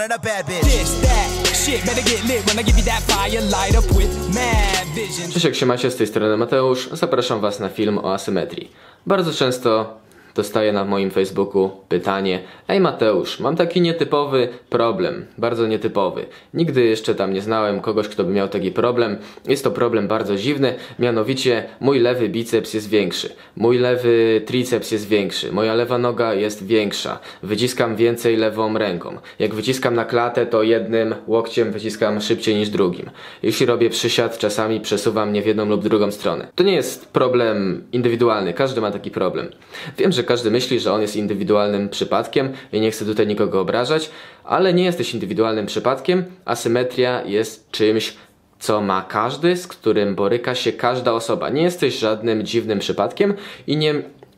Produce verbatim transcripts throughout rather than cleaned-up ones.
and a bad bitch. This, that shit better get lit when I give you that fire, light up with mad vision. Cześć, jak się macie, z tej strony Mateusz. Zapraszam was na film o asymetrii. Bardzo często dostaję na moim Facebooku pytanie: ej Mateusz, mam taki nietypowy problem, bardzo nietypowy. Nigdy jeszcze tam nie znałem kogoś, kto by miał taki problem. Jest to problem bardzo dziwny, mianowicie mój lewy biceps jest większy, mój lewy triceps jest większy, moja lewa noga jest większa, wyciskam więcej lewą ręką. Jak wyciskam na klatę, to jednym łokciem wyciskam szybciej niż drugim. Jeśli robię przysiad, czasami przesuwam mnie w jedną lub drugą stronę. To nie jest problem indywidualny, każdy ma taki problem. Wiem, że każdy myśli, że on jest indywidualnym przypadkiem i nie chcę tutaj nikogo obrażać, ale nie jesteś indywidualnym przypadkiem. Asymetria jest czymś, co ma każdy, z którym boryka się każda osoba. Nie jesteś żadnym dziwnym przypadkiem i nie...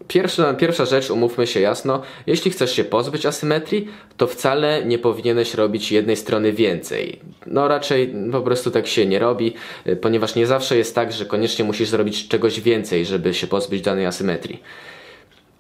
Pierwsza, pierwsza rzecz, umówmy się jasno, jeśli chcesz się pozbyć asymetrii, to wcale nie powinieneś robić jednej strony więcej. No raczej po prostu tak się nie robi, ponieważ nie zawsze jest tak, że koniecznie musisz zrobić czegoś więcej, żeby się pozbyć danej asymetrii.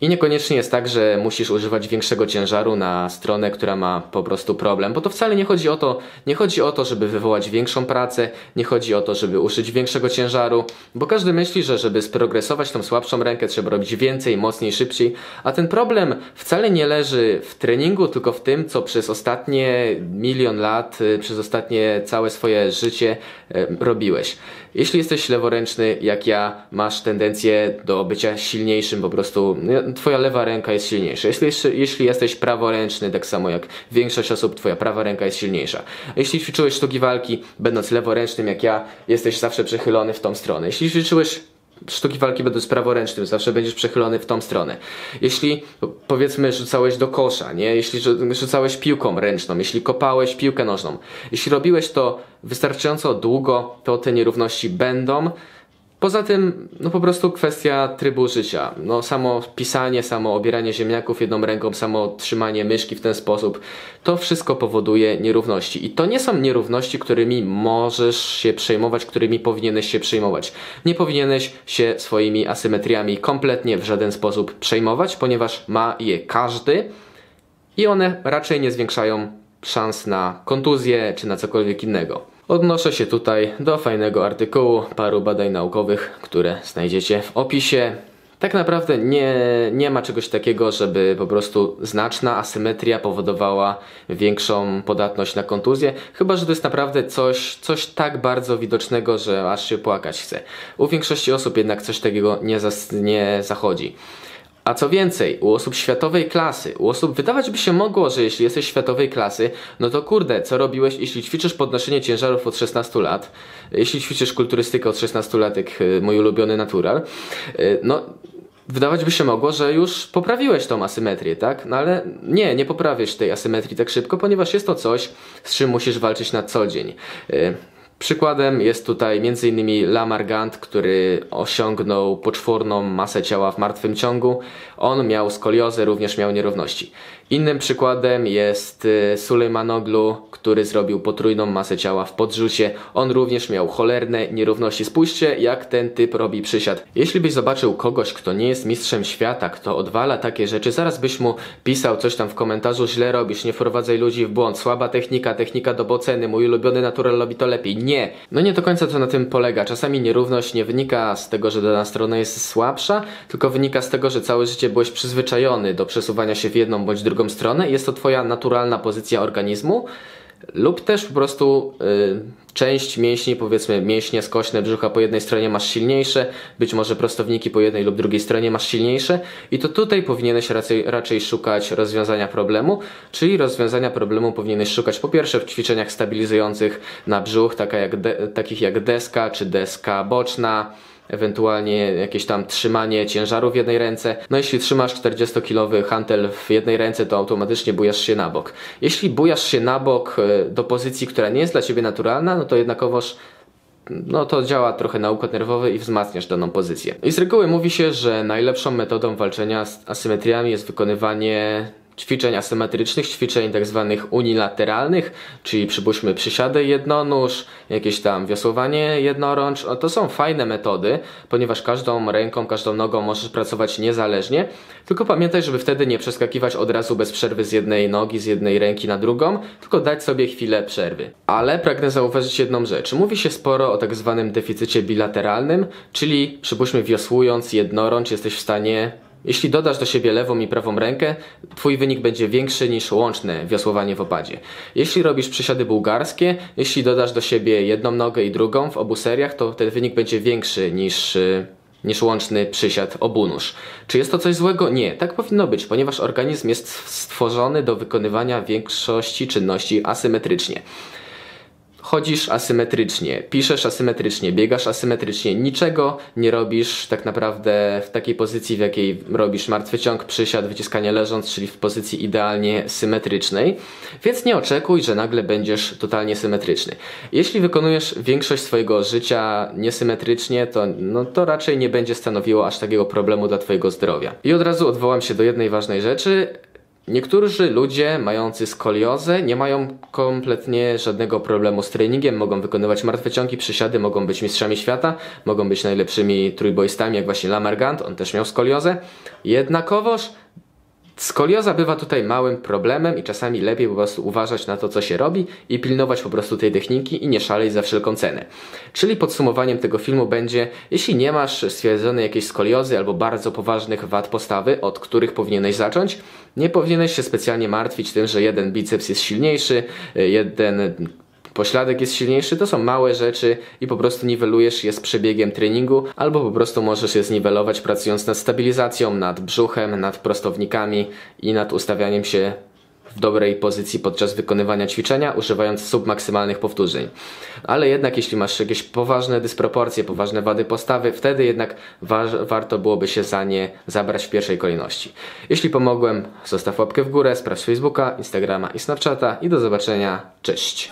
I niekoniecznie jest tak, że musisz używać większego ciężaru na stronę, która ma po prostu problem, bo to wcale nie chodzi o to, nie chodzi o to, żeby wywołać większą pracę, nie chodzi o to, żeby użyć większego ciężaru, bo każdy myśli, że żeby sprogresować tą słabszą rękę, trzeba robić więcej, mocniej, szybciej, a ten problem wcale nie leży w treningu, tylko w tym, co przez ostatnie milion lat, przez ostatnie całe swoje życie e, robiłeś. Jeśli jesteś leworęczny, jak ja, masz tendencję do bycia silniejszym, po prostu twoja lewa ręka jest silniejsza. Jeśli, jeśli jesteś praworęczny, tak samo jak większość osób, twoja prawa ręka jest silniejsza. Jeśli ćwiczyłeś sztuki walki, będąc leworęcznym jak ja, jesteś zawsze przechylony w tą stronę. Jeśli ćwiczyłeś sztuki walki będąc praworęcznym, zawsze będziesz przechylony w tą stronę. Jeśli, powiedzmy, rzucałeś do kosza, nie? Jeśli rzucałeś piłką ręczną, jeśli kopałeś piłkę nożną, jeśli robiłeś to wystarczająco długo, to te nierówności będą. Poza tym, no po prostu kwestia trybu życia. No samo pisanie, samo obieranie ziemniaków jedną ręką, samo trzymanie myszki w ten sposób, to wszystko powoduje nierówności. I to nie są nierówności, którymi możesz się przejmować, którymi powinieneś się przejmować. Nie powinieneś się swoimi asymetriami kompletnie w żaden sposób przejmować, ponieważ ma je każdy i one raczej nie zwiększają szans na kontuzję czy na cokolwiek innego. Odnoszę się tutaj do fajnego artykułu, paru badań naukowych, które znajdziecie w opisie. Tak naprawdę nie, nie ma czegoś takiego, żeby po prostu znaczna asymetria powodowała większą podatność na kontuzję, chyba że to jest naprawdę coś, coś tak bardzo widocznego, że aż się płakać chce. U większości osób jednak coś takiego nie, zas, nie zachodzi. A co więcej, u osób światowej klasy, u osób wydawać by się mogło, że jeśli jesteś światowej klasy, no to kurde, co robiłeś, jeśli ćwiczysz podnoszenie ciężarów od szesnastu lat, jeśli ćwiczysz kulturystykę od szesnastu lat, jak mój ulubiony natural, no wydawać by się mogło, że już poprawiłeś tą asymetrię, tak? No ale nie, nie poprawisz tej asymetrii tak szybko, ponieważ jest to coś, z czym musisz walczyć na co dzień. Przykładem jest tutaj między innymi Lamar Gant, który osiągnął poczwórną masę ciała w martwym ciągu. On miał skoliozę, również miał nierówności. Innym przykładem jest Sulejmanoglu, który zrobił potrójną masę ciała w podrzucie. On również miał cholerne nierówności. Spójrzcie, jak ten typ robi przysiad. Jeśli byś zobaczył kogoś, kto nie jest mistrzem świata, kto odwala takie rzeczy, zaraz byś mu pisał coś tam w komentarzu: źle robisz, nie wprowadzaj ludzi w błąd, słaba technika, technika doboceny, mój ulubiony natural robi to lepiej. Nie! No nie do końca to na tym polega. Czasami nierówność nie wynika z tego, że dana strona jest słabsza, tylko wynika z tego, że całe życie byłeś przyzwyczajony do przesuwania się w jedną bądź drugą stronę, jest to twoja naturalna pozycja organizmu lub też po prostu yy, część mięśni, powiedzmy mięśnie skośne brzucha po jednej stronie masz silniejsze, być może prostowniki po jednej lub drugiej stronie masz silniejsze i to tutaj powinieneś raczej, raczej szukać rozwiązania problemu, czyli rozwiązania problemu powinieneś szukać po pierwsze w ćwiczeniach stabilizujących na brzuch, taka jak de, takich jak deska czy deska boczna, ewentualnie jakieś tam trzymanie ciężaru w jednej ręce. No jeśli trzymasz czterdziestokilowy hantel w jednej ręce, to automatycznie bujasz się na bok. Jeśli bujasz się na bok do pozycji, która nie jest dla ciebie naturalna, no to jednakowoż no to działa trochę na układ nerwowy i wzmacniasz daną pozycję. I z reguły mówi się, że najlepszą metodą walczenia z asymetriami jest wykonywanie ćwiczeń asymetrycznych, ćwiczeń tak zwanych unilateralnych, czyli przypuśćmy przysiady jednonóż, jakieś tam wiosłowanie jednorącz. To są fajne metody, ponieważ każdą ręką, każdą nogą możesz pracować niezależnie, tylko pamiętaj, żeby wtedy nie przeskakiwać od razu bez przerwy z jednej nogi, z jednej ręki na drugą, tylko dać sobie chwilę przerwy. Ale pragnę zauważyć jedną rzecz. Mówi się sporo o tak zwanym deficycie bilateralnym, czyli przypuśćmy wiosłując jednorącz jesteś w stanie... Jeśli dodasz do siebie lewą i prawą rękę, twój wynik będzie większy niż łączne wiosłowanie w opadzie. Jeśli robisz przysiady bułgarskie, jeśli dodasz do siebie jedną nogę i drugą w obu seriach, to ten wynik będzie większy niż... niż łączny przysiad obunóż. Czy jest to coś złego? Nie, tak powinno być, ponieważ organizm jest stworzony do wykonywania większości czynności asymetrycznie. Chodzisz asymetrycznie, piszesz asymetrycznie, biegasz asymetrycznie, niczego nie robisz tak naprawdę w takiej pozycji, w jakiej robisz martwy ciąg, przysiad, wyciskanie leżąc, czyli w pozycji idealnie symetrycznej, więc nie oczekuj, że nagle będziesz totalnie symetryczny. Jeśli wykonujesz większość swojego życia niesymetrycznie, to, no, to raczej nie będzie stanowiło aż takiego problemu dla twojego zdrowia. I od razu odwołam się do jednej ważnej rzeczy. Niektórzy ludzie mający skoliozę nie mają kompletnie żadnego problemu z treningiem, mogą wykonywać martwe ciągi, przysiady, mogą być mistrzami świata, mogą być najlepszymi trójboistami, jak właśnie Lamar Gant, on też miał skoliozę. Jednakowoż skolioza bywa tutaj małym problemem i czasami lepiej po prostu uważać na to, co się robi i pilnować po prostu tej techniki i nie szaleć za wszelką cenę. Czyli podsumowaniem tego filmu będzie, jeśli nie masz stwierdzonej jakiejś skoliozy albo bardzo poważnych wad postawy, od których powinieneś zacząć, nie powinieneś się specjalnie martwić tym, że jeden biceps jest silniejszy, jeden pośladek jest silniejszy. To są małe rzeczy i po prostu niwelujesz je z przebiegiem treningu, albo po prostu możesz je zniwelować pracując nad stabilizacją, nad brzuchem, nad prostownikami i nad ustawianiem się w dobrej pozycji podczas wykonywania ćwiczenia, używając submaksymalnych powtórzeń. Ale jednak jeśli masz jakieś poważne dysproporcje, poważne wady postawy, wtedy jednak wa warto byłoby się za nie zabrać w pierwszej kolejności. Jeśli pomogłem, zostaw łapkę w górę, sprawdź Facebooka, Instagrama i Snapchata i do zobaczenia. Cześć!